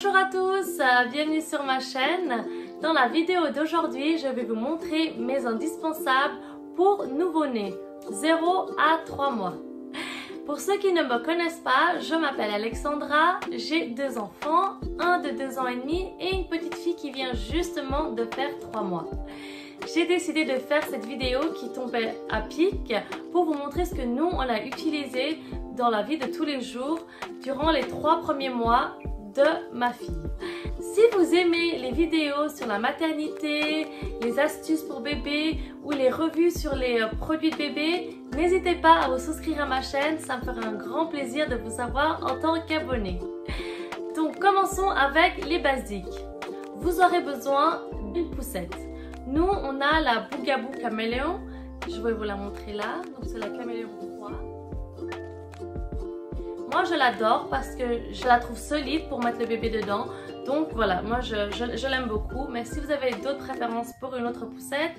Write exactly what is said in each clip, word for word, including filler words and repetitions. Bonjour à tous, bienvenue sur ma chaîne. Dans la vidéo d'aujourd'hui, je vais vous montrer mes indispensables pour nouveau-nés, zéro à trois mois. Pour ceux qui ne me connaissent pas, je m'appelle Alexandra, j'ai deux enfants, un de deux ans et demi et une petite fille qui vient justement de faire trois mois. J'ai décidé de faire cette vidéo qui tombait à pic pour vous montrer ce que nous on a utilisé dans la vie de tous les jours durant les trois premiers mois de ma fille. Si vous aimez les vidéos sur la maternité, les astuces pour bébé ou les revues sur les produits de bébé, n'hésitez pas à vous souscrire à ma chaîne, ça me fera un grand plaisir de vous avoir en tant qu'abonné. Donc commençons avec les basiques. Vous aurez besoin d'une poussette. Nous on a la Bugaboo Cameleon, je vais vous la montrer là, donc c'est la Cameleon trois. Moi je l'adore parce que je la trouve solide pour mettre le bébé dedans. Donc voilà, moi je, je, je l'aime beaucoup. Mais si vous avez d'autres préférences pour une autre poussette,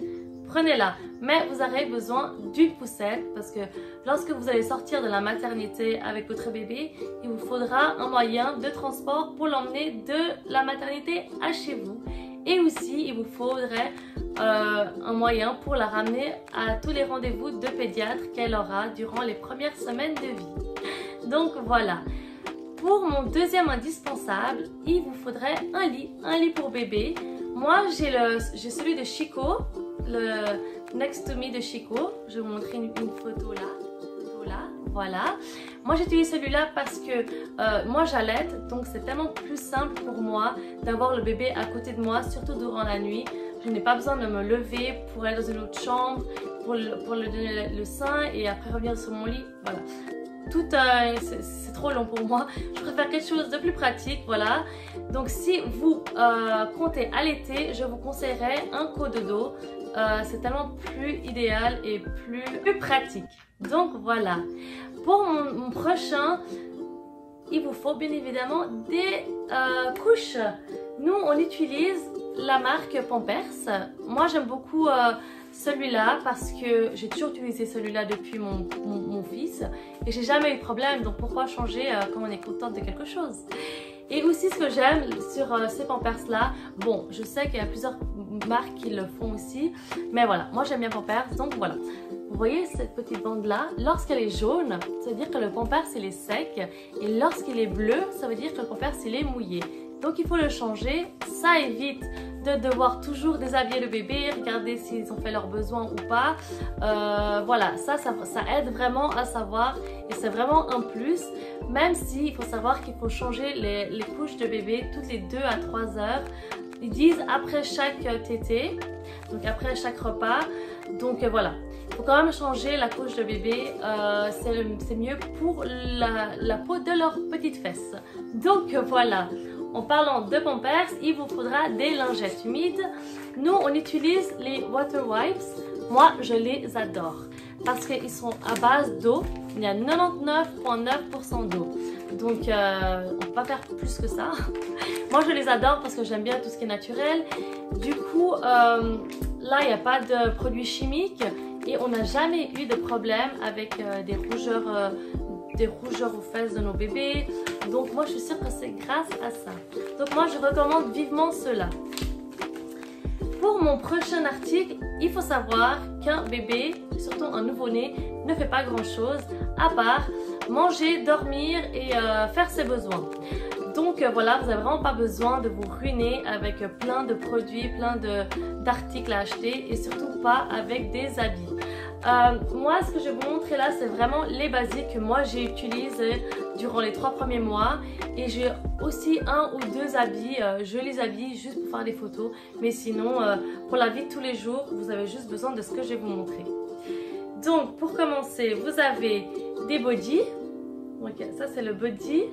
prenez-la. Mais vous aurez besoin d'une poussette parce que lorsque vous allez sortir de la maternité avec votre bébé, il vous faudra un moyen de transport pour l'emmener de la maternité à chez vous. Et aussi, il vous faudrait euh, un moyen pour la ramener à tous les rendez-vous de pédiatre qu'elle aura durant les premières semaines de vie. Donc voilà, pour mon deuxième indispensable, il vous faudrait un lit, un lit pour bébé. Moi j'ai celui de Chicco, le Next to Me de Chicco, je vais vous montrer une, une photo là, photo là, voilà. Moi j'utilise celui-là parce que euh, moi j'allaite, donc c'est tellement plus simple pour moi d'avoir le bébé à côté de moi, surtout durant la nuit. Je n'ai pas besoin de me lever pour aller dans une autre chambre, pour, le, pour le donner le, le sein et après revenir sur mon lit, voilà. Euh, c'est trop long pour moi, je préfère quelque chose de plus pratique, voilà. Donc si vous euh, comptez allaiter, je vous conseillerais un cododo, euh, c'est tellement plus idéal et plus, plus pratique. Donc voilà, pour mon, mon prochain, il vous faut bien évidemment des euh, couches. Nous on utilise la marque Pampers, moi j'aime beaucoup euh, celui-là parce que j'ai toujours utilisé celui-là depuis mon, mon, mon fils et j'ai jamais eu de problème, donc pourquoi changer euh, quand on est contente de quelque chose. Et aussi ce que j'aime sur euh, ces Pampers là, bon je sais qu'il y a plusieurs marques qui le font aussi, mais voilà, moi j'aime bien Pampers, donc voilà. Vous voyez cette petite bande là, lorsqu'elle est jaune, ça veut dire que le Pampers il est sec, et lorsqu'il est bleu, ça veut dire que le Pampers il est mouillé. Donc il faut le changer, ça évite de devoir toujours déshabiller le bébé, regarder s'ils ont fait leurs besoins ou pas. Euh, voilà, ça, ça, ça aide vraiment à savoir et c'est vraiment un plus. Même si il faut savoir qu'il faut changer les, les couches de bébé toutes les deux à trois heures. Ils disent après chaque tétée, donc après chaque repas. Donc voilà, il faut quand même changer la couche de bébé, euh, c'est mieux pour la, la peau de leurs petites fesses. Donc voilà. En parlant de Pampers, il vous faudra des lingettes humides. Nous, on utilise les Water Wipes. Moi, je les adore parce qu'ils sont à base d'eau. Il y a quatre-vingt-dix-neuf virgule neuf pour cent d'eau. Donc, euh, on ne peut pas faire plus que ça. Moi, je les adore parce que j'aime bien tout ce qui est naturel. Du coup, euh, là, il n'y a pas de produits chimiques et on n'a jamais eu de problème avec euh, des rougeurs euh, des rougeurs aux fesses de nos bébés, donc moi je suis sûre que c'est grâce à ça. Donc moi je recommande vivement cela. Pour mon prochain article, il faut savoir qu'un bébé, surtout un nouveau-né, ne fait pas grand chose à part manger, dormir et euh, faire ses besoins. Donc euh, voilà, vous n'avez vraiment pas besoin de vous ruiner avec plein de produits, plein d'articles à acheter et surtout pas avec des habits. Euh, moi ce que je vais vous montrer là, c'est vraiment les basiques que moi j'ai utilisé durant les trois premiers mois et j'ai aussi un ou deux habits, euh, je les habille juste pour faire des photos, mais sinon euh, pour la vie de tous les jours vous avez juste besoin de ce que je vais vous montrer. Donc pour commencer, vous avez des bodys, donc ça c'est le body.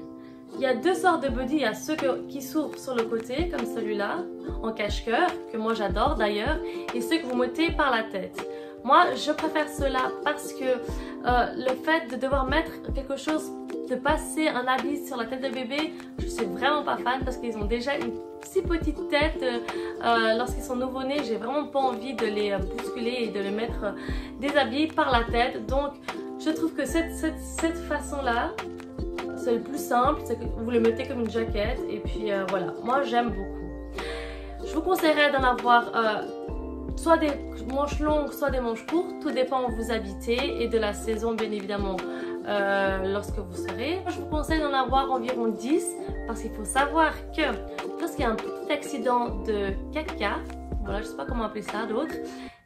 Il y a deux sortes de body, il y a ceux que, qui s'ouvrent sur le côté comme celui-là en cache-cœur, que moi j'adore d'ailleurs, et ceux que vous mettez par la tête. Moi, je préfère cela parce que euh, le fait de devoir mettre quelque chose, de passer un habit sur la tête de bébé, je suis vraiment pas fan parce qu'ils ont déjà une si petite tête. Euh, Lorsqu'ils sont nouveau-nés, j'ai vraiment pas envie de les bousculer et de les mettre euh, des habits par la tête. Donc, je trouve que cette, cette, cette façon-là, c'est le plus simple, c'est que vous le mettez comme une jaquette et puis euh, voilà, moi j'aime beaucoup. Je vous conseillerais d'en avoir euh, soit des manches longues, soit des manches courtes, tout dépend où vous habitez et de la saison bien évidemment euh, lorsque vous serez. Je vous conseille d'en avoir environ dix parce qu'il faut savoir que lorsqu'il y a un petit accident de caca, voilà, je sais pas comment appeler ça d'autre,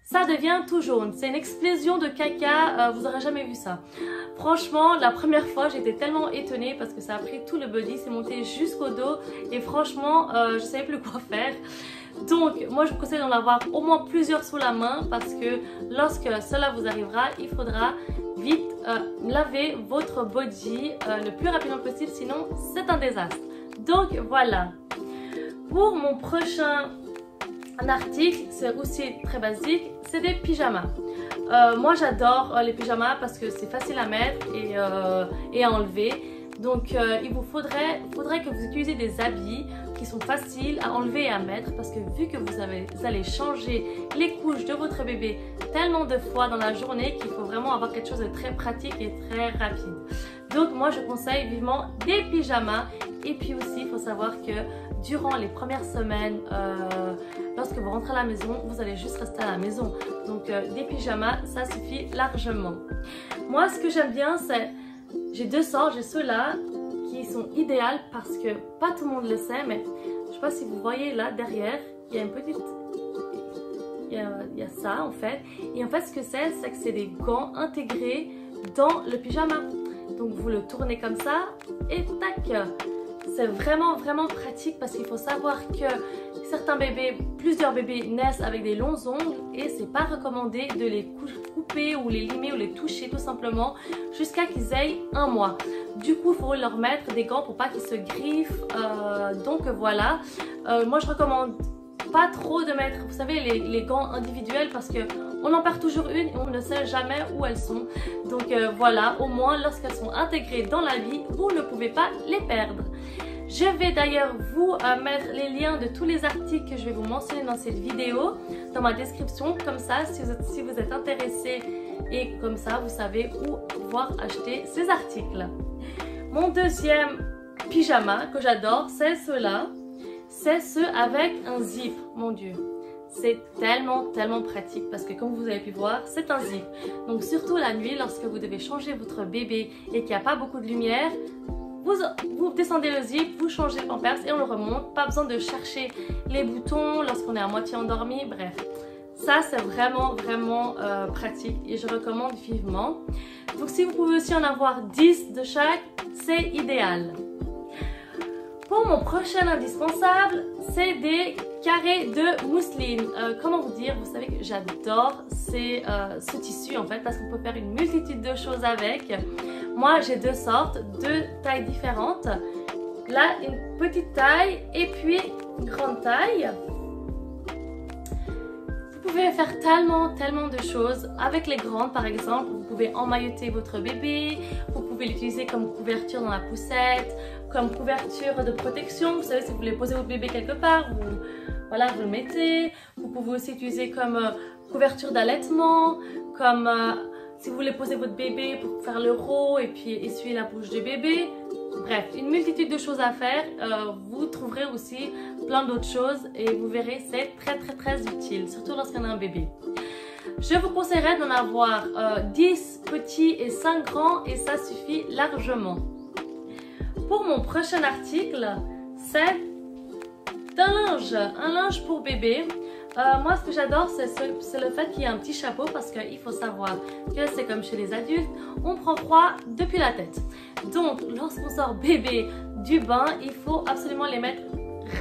ça devient tout jaune, c'est une explosion de caca, euh, vous n'aurez jamais vu ça. Franchement, la première fois, j'étais tellement étonnée parce que ça a pris tout le body, c'est monté jusqu'au dos et franchement, euh, je ne savais plus quoi faire. Donc, moi, je vous conseille d'en avoir au moins plusieurs sous la main parce que lorsque cela vous arrivera, il faudra vite euh, laver votre body euh, le plus rapidement possible, sinon c'est un désastre. Donc, voilà. Pour mon prochain... un article, c'est aussi très basique, c'est des pyjamas. Euh, moi j'adore euh, les pyjamas parce que c'est facile à mettre et, euh, et à enlever. Donc euh, il vous faudrait, faudrait que vous utilisiez des habits qui sont faciles à enlever et à mettre parce que vu que vous, avez, vous allez changer les couches de votre bébé tellement de fois dans la journée qu'il faut vraiment avoir quelque chose de très pratique et très rapide. Donc moi je conseille vivement des pyjamas et puis aussi il faut savoir que durant les premières semaines, euh, lorsque vous rentrez à la maison, vous allez juste rester à la maison. Donc euh, des pyjamas ça suffit largement. Moi ce que j'aime bien c'est, j'ai deux sortes, j'ai ceux-là qui sont idéales parce que pas tout le monde le sait mais je sais pas si vous voyez là derrière, il y a une petite... Il y a, il y a ça en fait et en fait ce que c'est, c'est que c'est des gants intégrés dans le pyjama. Donc vous le tournez comme ça et tac! C'est vraiment vraiment pratique parce qu'il faut savoir que certains bébés, plusieurs bébés naissent avec des longs ongles et c'est pas recommandé de les couper ou les limer ou les toucher tout simplement jusqu'à qu'ils aient un mois. Du coup, il faut leur mettre des gants pour pas qu'ils se griffent. Euh, donc voilà, euh, moi je recommande pas trop de mettre, vous savez, les, les gants individuels parce que on en perd toujours une et on ne sait jamais où elles sont. Donc euh, voilà, au moins lorsqu'elles sont intégrées dans la vie, vous ne pouvez pas les perdre. Je vais d'ailleurs vous euh, mettre les liens de tous les articles que je vais vous mentionner dans cette vidéo, dans ma description, comme ça si vous êtes, si vous êtes intéressé et comme ça vous savez où pouvoir acheter ces articles. Mon deuxième pyjama que j'adore, c'est ceux-là. C'est ceux avec un zip, mon dieu. C'est tellement, tellement pratique parce que comme vous avez pu voir, c'est un zip. Donc surtout la nuit, lorsque vous devez changer votre bébé et qu'il n'y a pas beaucoup de lumière, vous, vous descendez le zip, vous changez le Pampers et on le remonte. Pas besoin de chercher les boutons lorsqu'on est à moitié endormi, bref. Ça, c'est vraiment, vraiment euh, pratique et je recommande vivement. Donc si vous pouvez aussi en avoir dix de chaque, c'est idéal. Pour mon prochain indispensable, c'est des carrés de mousseline. Euh, comment vous dire, vous savez que j'adore euh, ce tissu en fait parce qu'on peut faire une multitude de choses avec. Moi j'ai deux sortes, deux tailles différentes. Là une petite taille et puis une grande taille. Vous pouvez faire tellement tellement de choses. Avec les grandes par exemple, vous pouvez emmailloter votre bébé, vous pouvez l'utiliser comme couverture dans la poussette, comme couverture de protection, vous savez si vous voulez poser votre bébé quelque part, vous, voilà, vous le mettez. Vous pouvez aussi l'utiliser comme euh, couverture d'allaitement, comme euh, si vous voulez poser votre bébé pour faire le rot et puis essuyer la bouche du bébé. Bref, une multitude de choses à faire, euh, vous trouverez aussi plein d'autres choses et vous verrez c'est très très très utile, surtout lorsqu'on a un bébé. Je vous conseillerais d'en avoir euh, dix petits et cinq grands et ça suffit largement. Pour mon prochain article, c'est un linge, un linge pour bébé. Euh, moi ce que j'adore c'est ce, le fait qu'il y ait un petit chapeau parce qu'il faut savoir que c'est comme chez les adultes, on prend froid depuis la tête. Donc lorsqu'on sort bébé du bain, il faut absolument les mettre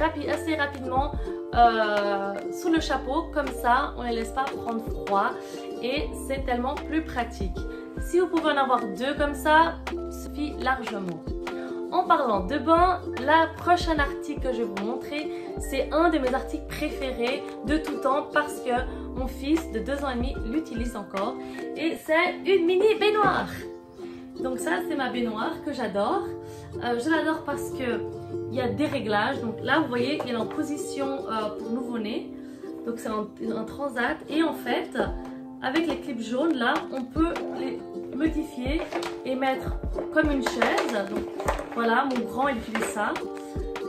rapi assez rapidement euh, sous le chapeau, comme ça on ne les laisse pas prendre froid et c'est tellement plus pratique. Si vous pouvez en avoir deux comme ça, ça suffit largement. En parlant de bain, la prochaine article que je vais vous montrer, c'est un de mes articles préférés de tout temps parce que mon fils de deux ans et demi l'utilise encore et c'est une mini baignoire. Donc ça c'est ma baignoire que j'adore. Euh, je l'adore parce qu'il y a des réglages. Donc là vous voyez qu'elle est en position euh, pour nouveau-né. Donc c'est en, en transat et en fait avec les clips jaunes là on peut les modifier et mettre comme une chaise. Donc voilà, mon grand il fait ça,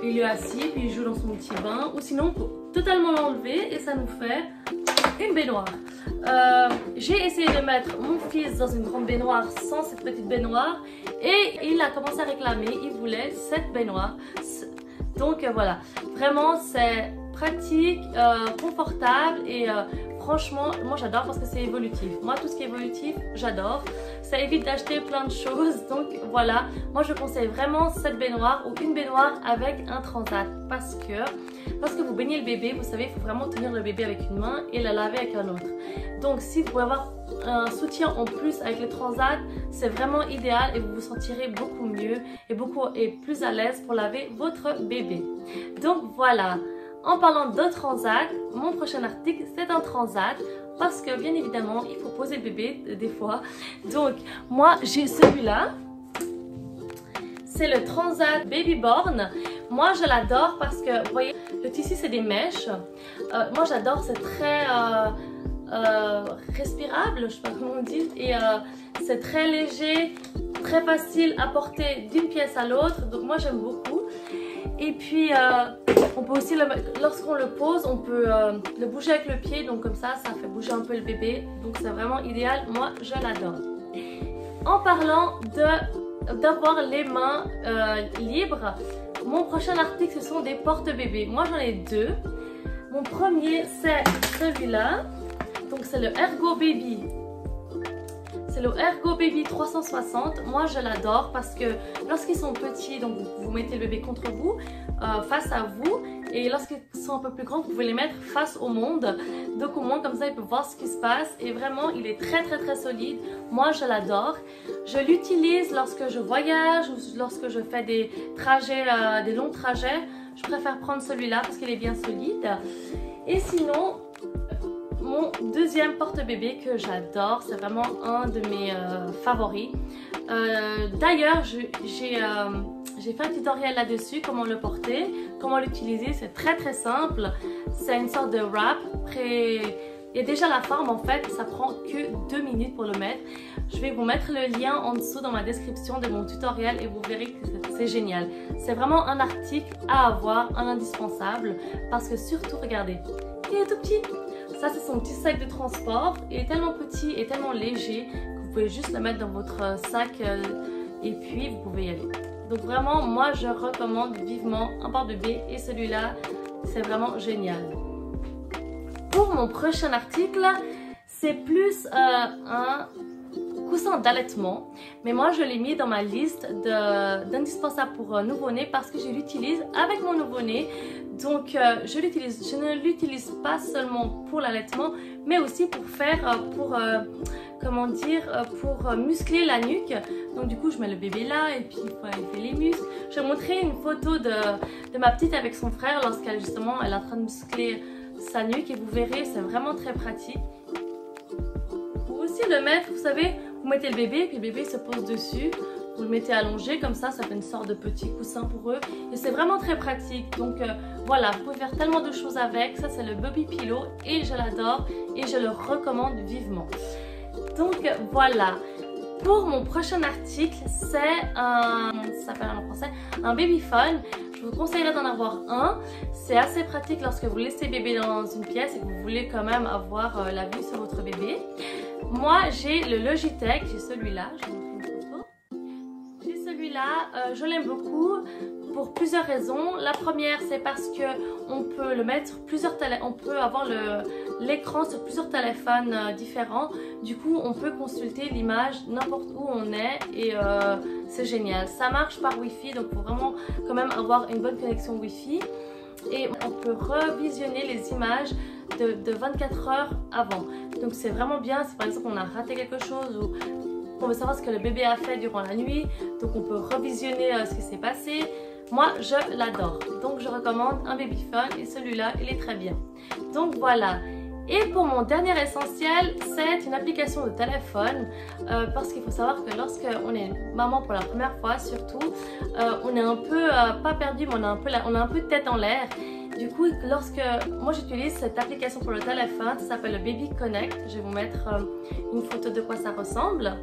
il est assis puis il joue dans son petit bain, ou sinon on peut totalement l'enlever et ça nous fait une baignoire. Euh, j'ai essayé de mettre mon fils dans une grande baignoire sans cette petite baignoire et il a commencé à réclamer, il voulait cette baignoire. Donc euh, voilà, vraiment c'est pratique, euh, confortable et euh, franchement moi j'adore parce que c'est évolutif. Moi tout ce qui est évolutif j'adore, ça évite d'acheter plein de choses. Donc voilà, moi je conseille vraiment cette baignoire ou une baignoire avec un transat, parce que lorsque vous baignez le bébé, vous savez, il faut vraiment tenir le bébé avec une main et la laver avec un autre. Donc si vous pouvez avoir un soutien en plus avec le transat, c'est vraiment idéal et vous vous sentirez beaucoup mieux et beaucoup et plus à l'aise pour laver votre bébé. Donc voilà, en parlant de transat, mon prochain article c'est un transat, parce que bien évidemment il faut poser le bébé des fois. Donc moi j'ai celui-là, c'est le transat Baby Born. Moi je l'adore parce que vous voyez le tissu c'est des mèches, euh, moi j'adore, c'est très euh, euh, respirable, je sais pas comment on dit, et euh, c'est très léger, très facile à porter d'une pièce à l'autre, donc moi j'aime beaucoup. Et puis euh, on peut aussi, lorsqu'on le pose, on peut euh, le bouger avec le pied, donc comme ça, ça fait bouger un peu le bébé, donc c'est vraiment idéal, moi je l'adore. En parlant d'avoir les mains euh, libres, mon prochain article ce sont des porte-bébés. Moi j'en ai deux. Mon premier c'est celui-là, donc c'est le Ergo Baby. C'est le Ergo Baby trois cent soixante. Moi je l'adore parce que lorsqu'ils sont petits, donc vous, vous mettez le bébé contre vous, euh, face à vous, et lorsqu'ils sont un peu plus grands vous pouvez les mettre face au monde, donc au moins comme ça il peut voir ce qui se passe, et vraiment il est très très très solide. Moi je l'adore, je l'utilise lorsque je voyage ou lorsque je fais des trajets, euh, des longs trajets. Je préfère prendre celui-là parce qu'il est bien solide. Et sinon mon deuxième porte-bébé que j'adore, c'est vraiment un de mes euh, favoris. Euh, D'ailleurs, j'ai euh, fait un tutoriel là-dessus, comment le porter, comment l'utiliser, c'est très très simple. C'est une sorte de wrap, pré... il y a déjà la forme en fait, ça prend que deux minutes pour le mettre. Je vais vous mettre le lien en dessous dans ma description de mon tutoriel et vous verrez que c'est génial. C'est vraiment un article à avoir, un indispensable, parce que surtout, regardez, il est tout petit. Ça c'est son petit sac de transport, il est tellement petit et tellement léger que vous pouvez juste le mettre dans votre sac et puis vous pouvez y aller. Donc vraiment moi je recommande vivement un porte-bébé, et celui-là c'est vraiment génial. Pour mon prochain article, c'est plus euh, un coussin d'allaitement, mais moi je l'ai mis dans ma liste d'indispensables pour euh, nouveau-né parce que je l'utilise avec mon nouveau-né. Donc euh, je l'utilise, je ne l'utilise pas seulement pour l'allaitement, mais aussi pour faire, euh, pour, euh, comment dire, euh, pour euh, muscler la nuque. Donc du coup je mets le bébé là et puis ouais, il fait les muscles. Je vais montrer une photo de, de ma petite avec son frère lorsqu'elle justement elle est en train de muscler sa nuque, et vous verrez c'est vraiment très pratique. Vous pouvez aussi le mettre, vous savez, vous mettez le bébé et puis le bébé se pose dessus. Vous le mettez allongé comme ça, ça fait une sorte de petit coussin pour eux et c'est vraiment très pratique. Donc euh, voilà, vous pouvez faire tellement de choses avec. Ça c'est le Baby Pillow et je l'adore et je le recommande vivement. Donc euh, voilà, pour mon prochain article c'est un, ça s'appelle en français, un baby phone. Je vous conseillerais d'en avoir un, c'est assez pratique lorsque vous laissez bébé dans une pièce et que vous voulez quand même avoir euh, la vue sur votre bébé. Moi j'ai le Logitech, j'ai celui-là, je vous Là, euh, je l'aime beaucoup pour plusieurs raisons. La première, c'est parce que on peut le mettre plusieurs on peut avoir l'écran sur plusieurs téléphones euh, différents. Du coup, on peut consulter l'image n'importe où on est et euh, c'est génial. Ça marche par Wi-Fi, donc faut vraiment quand même avoir une bonne connexion Wi-Fi. Et on peut revisionner les images de, de vingt-quatre heures avant. Donc c'est vraiment bien. Si par exemple on a raté quelque chose ou on veut savoir ce que le bébé a fait durant la nuit, donc on peut revisionner euh, ce qui s'est passé. Moi je l'adore, donc je recommande un baby phone et celui-là il est très bien. Donc voilà, et pour mon dernier essentiel c'est une application de téléphone, euh, parce qu'il faut savoir que lorsque on est maman pour la première fois surtout, euh, on est un peu euh, pas perdu, mais on a un peu la, on a un peu de tête en l'air. Du coup, lorsque moi j'utilise cette application pour le téléphone, ça s'appelle le Baby Connect. Je vais vous mettre euh, une photo de quoi ça ressemble.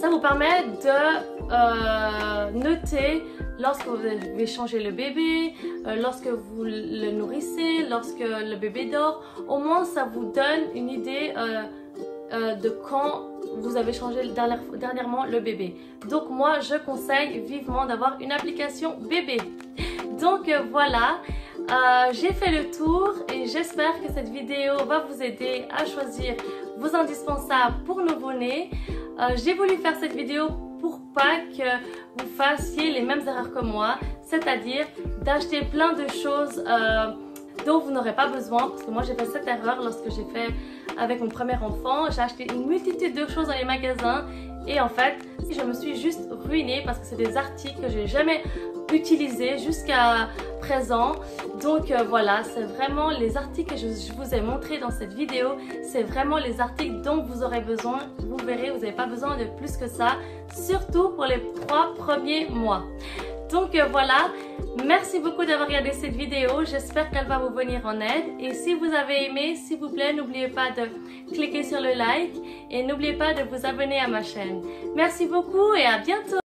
ça vous permet de euh, noter lorsque vous avez changé le bébé, euh, lorsque vous le nourrissez, lorsque le bébé dort. Au moins ça vous donne une idée euh, euh, de quand vous avez changé dernièrement le bébé. Donc moi je conseille vivement d'avoir une application bébé. Donc euh, voilà, euh, j'ai fait le tour et j'espère que cette vidéo va vous aider à choisir vos indispensables pour nouveau-né. Euh, j'ai voulu faire cette vidéo pour pas que vous fassiez les mêmes erreurs que moi, c'est-à-dire d'acheter plein de choses euh, dont vous n'aurez pas besoin, parce que moi j'ai fait cette erreur lorsque j'ai fait avec mon premier enfant. J'ai acheté une multitude de choses dans les magasins et en fait je me suis juste ruinée parce que c'est des articles que j'ai jamais utilisés jusqu'à présent. Donc euh, voilà, c'est vraiment les articles que je, je vous ai montré dans cette vidéo, c'est vraiment les articles dont vous aurez besoin. Vous verrez, vous n'avez pas besoin de plus que ça, surtout pour les trois premiers mois. Donc euh, voilà, merci beaucoup d'avoir regardé cette vidéo, j'espère qu'elle va vous venir en aide. Et si vous avez aimé, s'il vous plaît, n'oubliez pas de cliquer sur le like et n'oubliez pas de vous abonner à ma chaîne. Merci beaucoup et à bientôt!